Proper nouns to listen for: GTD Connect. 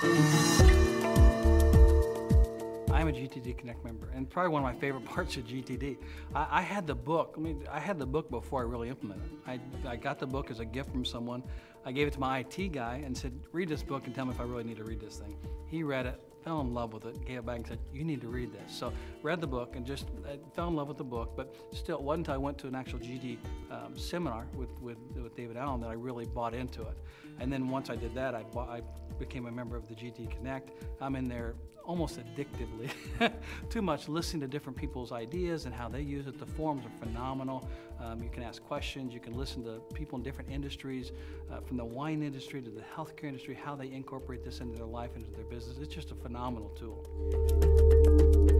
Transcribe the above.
I'm a GTD Connect member, and probably one of my favorite parts of GTD. I had the book. I had the book before I really implemented it. I got the book as a gift from someone. I gave it to my IT guy and said, read this book and tell me if I really need to read this thing. He read it, fell in love with it, gave it back and said, you need to read this. So read the book and just fell in love with the book, but still it wasn't until I went to an actual GTD seminar with David Allen that I really bought into it. And then once I did that, I became a member of the GTD Connect. I'm in there almost addictively, too much, listening to different people's ideas and how they use it. The forums are phenomenal. You can ask questions, you can listen to people in different industries, from the wine industry to the healthcare industry, how they incorporate this into their life, into their business. It's just a phenomenal tool.